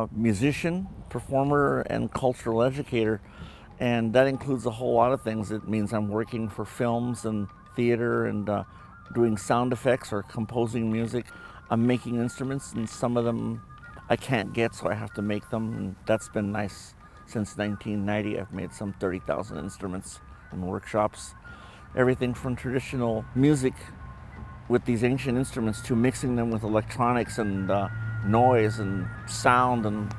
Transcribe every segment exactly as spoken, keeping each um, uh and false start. uh, musician, performer, and cultural educator. And that includes a whole lot of things. It means I'm working for films and theater and uh, doing sound effects or composing music. I'm making instruments, and some of them I can't get, so I have to make them. And that's been nice. Since nineteen ninety, I've made some thirty thousand instruments in workshops. Everything from traditional music with these ancient instruments to mixing them with electronics and uh, noise and sound and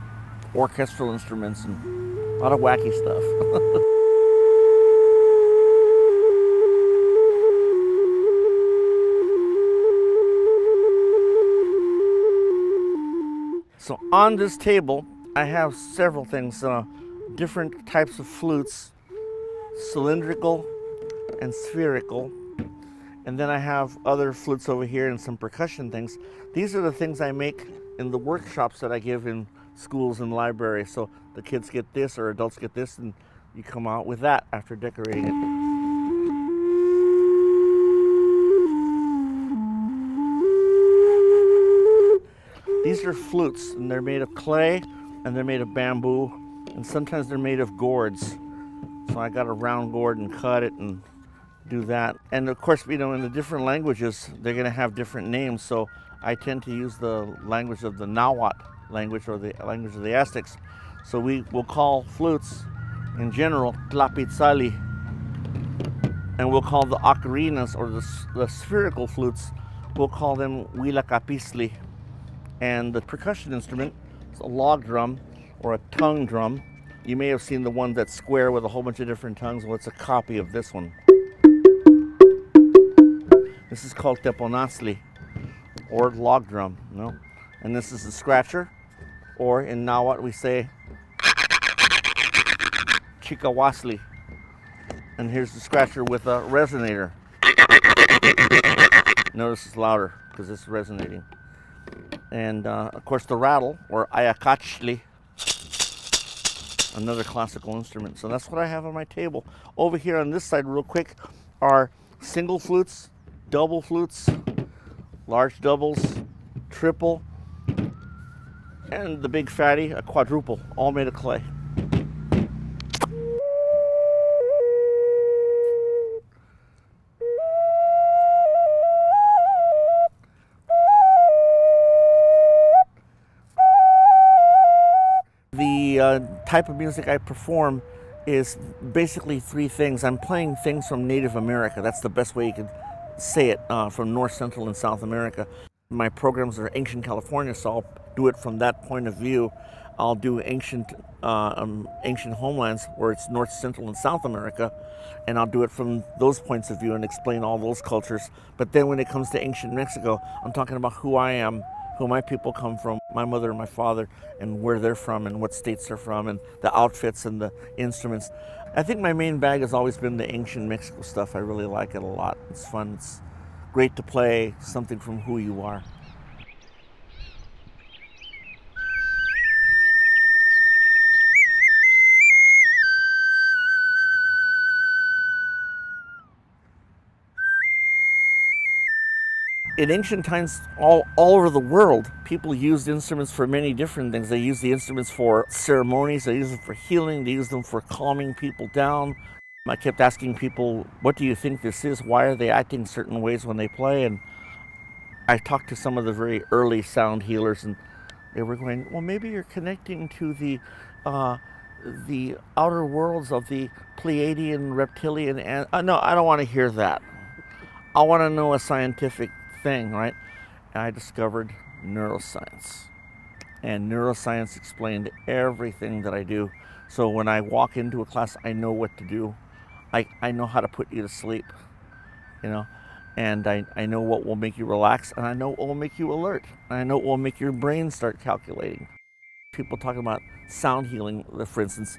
orchestral instruments and a lot of wacky stuff. So on this table, I have several things, uh, different types of flutes, cylindrical and spherical. And then I have other flutes over here and some percussion things. These are the things I make in the workshops that I give in schools and libraries. So the kids get this or adults get this, and you come out with that after decorating it. These are flutes, and they're made of clay, and they're made of bamboo, and sometimes they're made of gourds. So I got a round gourd and cut it and do that. And of course, you know, in the different languages, they're going to have different names. So I tend to use the language of the Nahuatl language, or the language of the Aztecs. So we will call flutes in general tlapitzali, and we'll call the ocarinas, or the, the spherical flutes, we'll call them huilacapizli. And the percussion instrument is a log drum or a tongue drum. You may have seen the one that's square with a whole bunch of different tongues. Well, it's a copy of this one. This is called teponasli, or log drum, you know? And this is a scratcher, or in Nahuatl we say chikawasli. And here's the scratcher with a resonator. Notice it's louder because it's resonating. And uh, of course the rattle, or ayakachli, another classical instrument. So that's what I have on my table. Over here on this side real quick are single flutes, double flutes, large doubles, triple, and the big fatty, a quadruple, all made of clay. The uh, type of music I perform is basically three things. I'm playing things from Native America. That's the best way you could say it, uh, from North, Central, and South America. My programs are ancient California, so I'll do it from that point of view. I'll do ancient, uh, um, ancient homelands, where it's North, Central, and South America, and I'll do it from those points of view and explain all those cultures. But then when it comes to ancient Mexico, I'm talking about who I am, who my people come from, my mother and my father, and where they're from and what states they're from and the outfits and the instruments. I think my main bag has always been the ancient Mexico stuff. I really like it a lot. It's fun. It's great to play something from who you are. In ancient times, all, all over the world, people used instruments for many different things. They used the instruments for ceremonies, they used them for healing, they used them for calming people down. I kept asking people, what do you think this is? Why are they acting certain ways when they play? And I talked to some of the very early sound healers, and they were going, well, maybe you're connecting to the, uh, the outer worlds of the Pleiadian, reptilian, and uh, no, I don't want to hear that. I want to know a scientific thing, right? And I discovered neuroscience. And neuroscience explained everything that I do. So when I walk into a class, I know what to do. I, I know how to put you to sleep, you know, and I, I know what will make you relax, and I know what will make you alert, and I know what will make your brain start calculating. People talking about sound healing, for instance,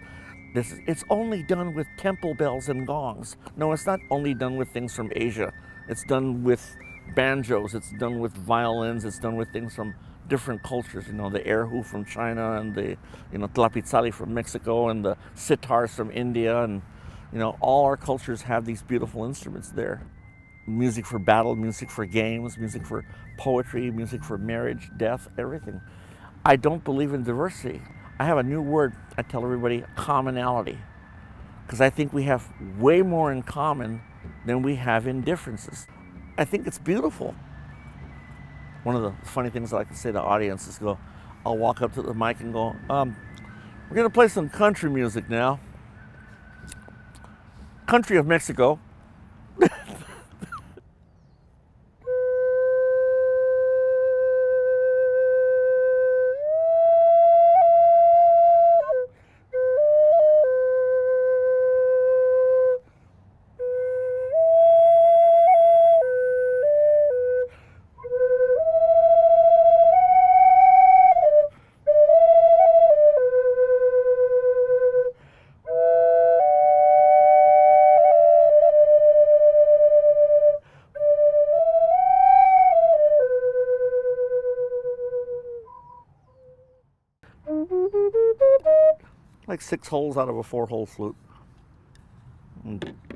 this, it's only done with temple bells and gongs. No, it's not only done with things from Asia. It's done with banjos, it's done with violins, it's done with things from different cultures, you know, the erhu from China, and the, you know, tlapitzali from Mexico, and the sitars from India, and, you know, all our cultures have these beautiful instruments there. Music for battle, music for games, music for poetry, music for marriage, death, everything. I don't believe in diversity. I have a new word. I tell everybody, commonality, because I think we have way more in common than we have in differences. I think it's beautiful. One of the funny things that I can say to audience is go, I'll walk up to the mic and go, um, we're going to play some country music now. Country of Mexico. Like six holes out of a four-hole flute. Mm.